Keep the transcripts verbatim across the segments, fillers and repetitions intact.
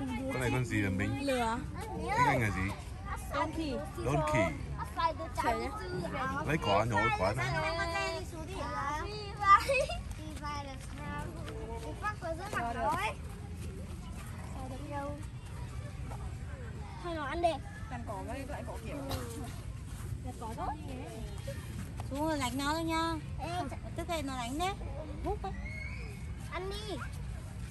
Con này con gì hả mình? Lừa. Tiếng Anh là gì? Donkey. Donkey. Lấy quả nhổ quả này. Thôi nó ăn đi. Ăn cỏ với lại cỏ kiểu. Đặt cỏ thôi. Xuống rồi đánh nó thôi nha. Tức là nó đánh đấy. Búp đấy. Ăn đi.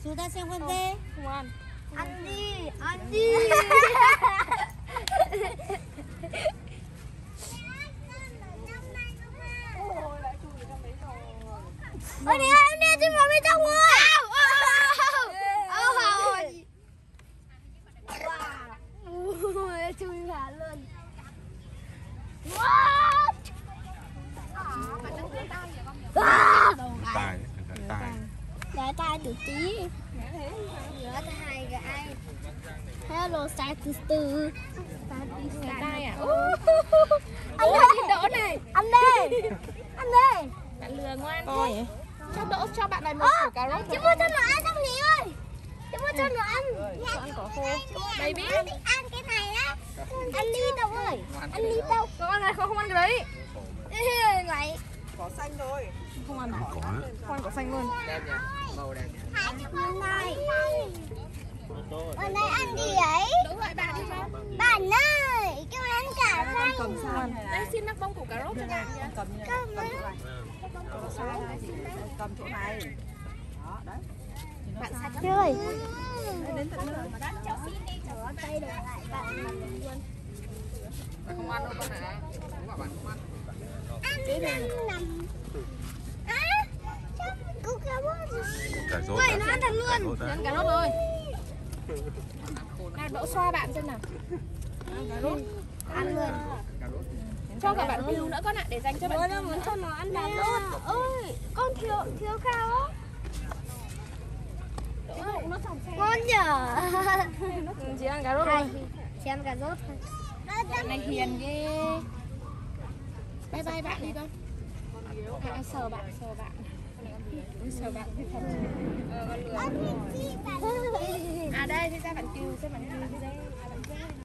Xuống ta xem con dê. Không ăn. Ăn đi, ăn đi. Ôi này em đeo trên vào bên trong rồi. Ôi chui vào luôn. Tài, tài. Gái tai từ tí. Gái tai gái. Hello sai từ từ. Gái tai à? Anh ơi, đỗ này. Ăn đi. Ăn đi. Bạn lừa ngoan thôi. Cho đỗ cho bạn này một củ cà rốt. Chị mua cho nó ăn xong nhỉ ơi. Chị mua cho nó ăn. Ăn cỏ khô. Baby ăn cái này á. Ăn đi đâu ơi. Ăn đi đâu. Con này không ăn cái đấy. Này. Cỏ xanh thôi. Không ăn cỏ. Không ăn cỏ xanh luôn. Đẹp nhỉ. Màu đẹp nhỉ. Hai cái con này. Con này ăn gì ấy? Đúng rồi bạn đi ra. Bạn ơi, cho ăn cả xanh. Đây xin nắp bông củ cà rốt cho bạn nha. Cầm như này. Cầm như này. Cỏ xanh này thì cầm chỗ này. Đó, đấy. Bạn sạch chơi. Đến tận nơi mà cháu xin đi cháu tay để lại bạn luôn. Bạn không ăn đâu con này. Đúng là bạn không ăn. Ăn ăn nằm. Á, củ cà rốt. Vậy nó ăn thật luôn. Ăn cà rốt rồi. Nào đỗ xoa bạn xem nào. Ăn cà rốt. Ăn luôn. Cho cả bạn Bill nữa con ạ, để dành cho bạn. Nó muốn cho nó ăn cà rốt. Ôi, con thiếu thiếu khao á. Nó sòng xe. Con nhở. Chỉ ăn cà rốt thôi. Chỉ ăn cà rốt thôi. Bạn này hiền ghê. Bye bye bạn đi con. À, ai sờ bạn, sờ bạn. Sờ bạn thì thật. Ờ, con lừa. À đây, thì ra bạn Kiều, xem bạn Kiều.